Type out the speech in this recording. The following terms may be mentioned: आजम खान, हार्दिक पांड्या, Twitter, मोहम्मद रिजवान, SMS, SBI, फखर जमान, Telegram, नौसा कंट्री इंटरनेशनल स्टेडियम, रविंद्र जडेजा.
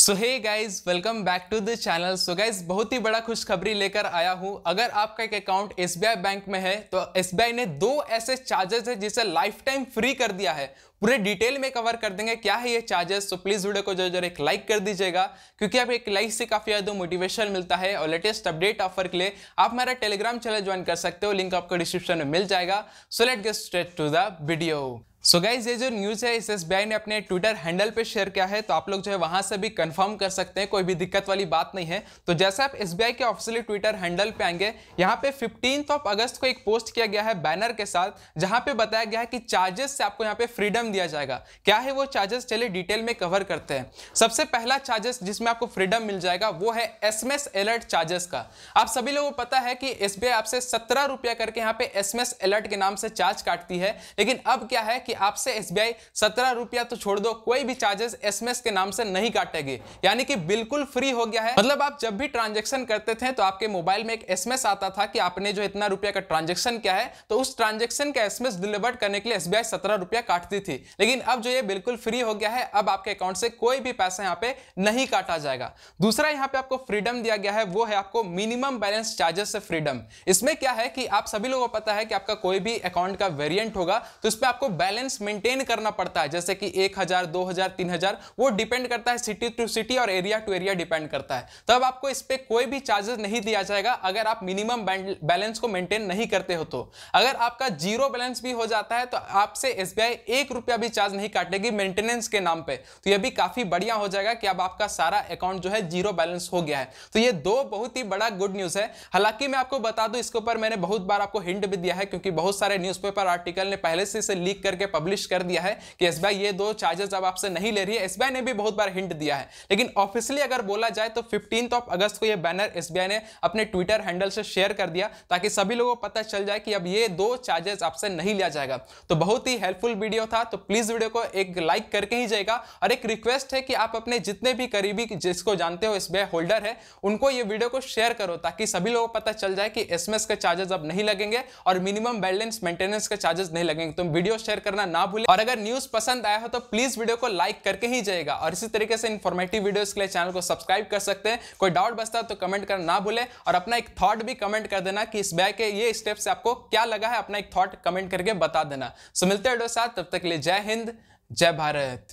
So hey guys welcome back to the channel. So guys बहुत ही बड़ा खुशखबरी लेकर आया हूं। अगर आपका एक अकाउंट SBI बैंक में है तो SBI ने 2 ऐसे चार्जेस है जिसे लाइफ टाइम फ्री कर दिया है। पूरे डिटेल में कवर कर देंगे क्या है ये चार्जेस। तो प्लीज वीडियो को जरूर एक लाइक कर दीजिएगा, क्योंकि आप एक लाइक से काफी ज्यादा मोटिवेशन मिलता है। और लेटेस्ट अपडेट ऑफर के लिए आप मेरा टेलीग्राम चैनल ज्वाइन कर सकते हो, लिंक आपको डिस्क्रिप्शन में मिल जाएगा। So let get straight to the video. So guys ये जो न्यूज़ है इस SBI ने अपने ट्विटर हैंडल पे शेयर किया है, तो आप लोग जो है वहाँ से भी कंफर्म कर सकते हैं, कोई भी दिक्कत वाली बात नहीं है। तो जैसे आप SBI के ऑफिशियली ट्विटर हैंडल पे आएंगे, यहाँ पे 15 अगस्त को एक पोस्ट किया गया है बैनर के साथ, जहाँ पे बताया गया है कि चार्जेस से आपको यहाँ पे फ्रीडम दिया जाएगा। क्या है वो चार्जेस, चलिए डिटेल में कवर करते हैं। सबसे पहला चार्जेस जिसमें आपको फ्रीडम मिल जाएगा वो है SMS अलर्ट चार्जेस का। आप सभी लोगों को पता है कि SBI आपसे 17 रुपया करके यहाँ पे SMS अलर्ट के नाम से चार्ज काटती है, लेकिन अब क्या है कि आपसे SBI 17 रुपया तो छोड़ दो, कोई भी चार्जेस SMS के नाम से नहीं काटेगी, यानी कि बिल्कुल फ्री हो गया है। मतलब आप जब भी ट्रांजैक्शन करते थे तो आपके मोबाइल में एक SMS आता था कि आपने जो इतना रुपया का ट्रांजैक्शन किया है, तो उस ट्रांजैक्शन का SMS डिलीवर्ड करने के लिए SBI 17 रुपया काटती थी। लेकिन अब जो ये बिल्कुल फ्री हो गया है, अब आपके अकाउंट से कोई भी पैसा यहाँ पे नहीं काटा जाएगा। दूसरा यहाँ पे आपको फ्रीडम दिया गया है वो है आपको मिनिमम बैलेंस चार्जेस से फ्रीडम। इसमें क्या है कि आप सभी लोगों को पता है कि आपका कोई भी अकाउंट का वेरिएंट होगा तो उस पर आपको बैलेंस मेंटेन करना पड़ता है, जैसे कि 1000, 2000, 3000, वो डिपेंड करता है सिटी टू सिटी और एरिया टू एरिया डिपेंड करता है। तब आपको इस पे कोई भी चार्जेस नहीं दिया जाएगा अगर आप मिनिमम बैलेंस को मेंटेन नहीं करते हो तो। अगर आपका 0 बैलेंस भी हो जाता है तो आपसे SBI 1 रुपया भी चार्ज नहीं काटेगी मेंटेनेंस के नाम पे। तो यह भी काफी बढ़िया हो जाएगा कि अब आपका सारा अकाउंट जो है 0 बैलेंस हो गया है। तो ये 2 बहुत ही बड़ा गुड न्यूज है। हालांकि मैं आपको बता दूं, इसके ऊपर मैंने बहुत बार आपको हिंट भी दिया है, क्योंकि बहुत सारे न्यूज़पेपर आर्टिकल ने पहले से इसे लीक करके पब्लिश कर दिया है कि SBI ये 2 चार्जेस अब आपसे नहीं ले रही है। SBI ने भी बहुत बार हिंट दिया है, लेकिन ऑफिशियली अगर बोला जाए तो 15 अगस्त को ये बैनर SBI ने अपने ट्विटर हैंडल से शेयर कर दिया, ताकि सभी लोगों को पता चल जाए कि अब ये 2 चार्जेस आपसे नहीं लिया जाएगा। तो बहुत ही हेल्पफुल वीडियो था, तो प्लीज वीडियो को एक लाइक करके ही जाएगा। और एक रिक्वेस्ट है कि आप अपने जितने भी करीबी जिसको जानते हो SBI होल्डर है, उनको ये वीडियो को शेयर करो, ताकि सभी लोगों को पता चल जाए कि SMS के चार्जेस अब नहीं लगेंगे और मिनिमम बैलेंस मेंटेनेंस के चार्जेस नहीं लगेंगे। तो वीडियो शेयर करना ना भूलें, और अगर न्यूज़ पसंद आया हो तो प्लीज वीडियो को लाइक करके ही जाएगा। और इसी तरीके से इंफॉर्मेटिव वीडियोस के लिए चैनल को सब्सक्राइब कर सकते हैं। कोई डाउट बचता है तो कमेंट करना ना भूलें, और अपना एक थॉट भी कमेंट कर देना कि SBI के ये स्टेप से आपको क्या लगा है, अपना एक थॉट कमेंट करके बता देना। सो मिलते हैं वीडियो के साथ, तब तक के लिए जय हिंद, जय भारत।